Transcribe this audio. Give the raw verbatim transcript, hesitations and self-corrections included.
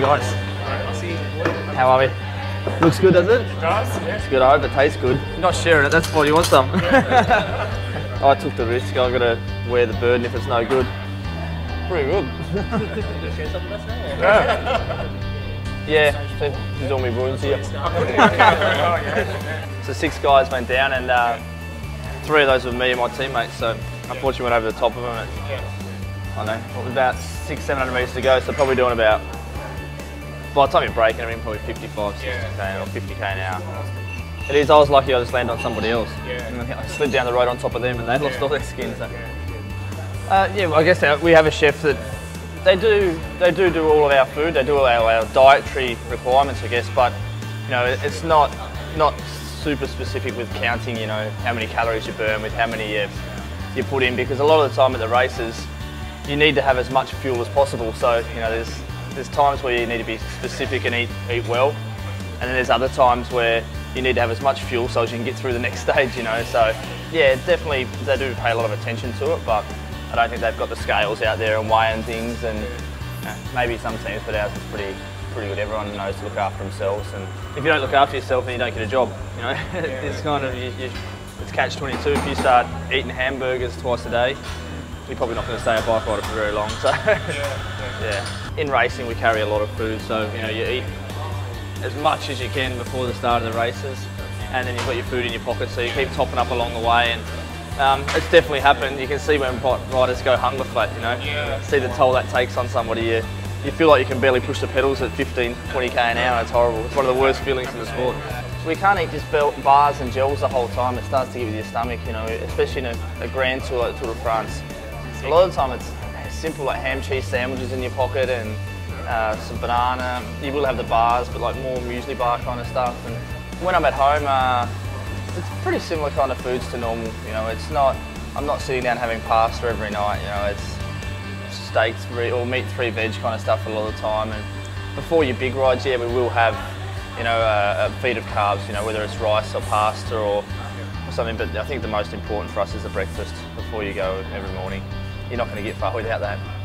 morning, guys. How are we? Looks good, does it? It does, yeah. It's good. I hope it tastes good. You're not sharing it, that's why you want some. I took the risk. I'm going to wear the burden if it's no good. Pretty good. Yeah. Yeah, there's all my wounds here. So six guys went down, and uh, three of those were me and my teammates, so unfortunately went over the top of them. And, I don't know, it was about six, seven hundred metres to go, so probably doing about, by the time you're breaking, I mean probably fifty-five, sixty K or fifty K an hour. It is, I was lucky I just landed on somebody else. And I slid down the road on top of them and they lost all their skin. So. Uh, yeah, well, I guess we have a chef that they do they do, do all of our food, they do all our, our dietary requirements, I guess, but you know, it's not not super specific with counting, you know, how many calories you burn with how many you, you put in, because a lot of the time at the races you need to have as much fuel as possible. So you know, there's there's times where you need to be specific and eat eat well, and then there's other times where you need to have as much fuel so as you can get through the next stage, you know. So yeah, definitely they do pay a lot of attention to it, but I don't think they've got the scales out there and weighing things, and you know, maybe some teams, but ours is pretty, pretty good. Everyone knows to look after themselves, and if you don't look after yourself, then you don't get a job. You know, yeah, it's kind of you, you, it's catch twenty-two. If you start eating hamburgers twice a day, you're probably not going to stay a bike rider for very long. So, yeah, yeah. In racing, we carry a lot of food, so you know, you eat as much as you can before the start of the races, and then you've got your food in your pocket, so you keep topping up along the way. And Um, it's definitely happened. You can see when riders go hunger flat, you know. Yeah. See the toll that takes on somebody. You, you feel like you can barely push the pedals at fifteen, twenty K an hour. It's horrible. It's one of the worst feelings in the sport. We can't eat just bars and gels the whole time. It starts to get with your stomach, you know, especially in a, a grand tour like Tour de France. A lot of the time it's simple, like ham cheese sandwiches in your pocket and uh, some banana. You will have the bars, but like more muesli bar kind of stuff. And when I'm at home, uh, it's pretty similar kind of foods to normal, you know. It's not, I'm not sitting down having pasta every night, you know. It's steaks three, or meat three veg kind of stuff a lot of the time. And before your big rides, yeah, we will have, you know, a, a feed of carbs, you know, whether it's rice or pasta or, or something. But I think the most important for us is the breakfast before you go every morning. You're not going to get far without that.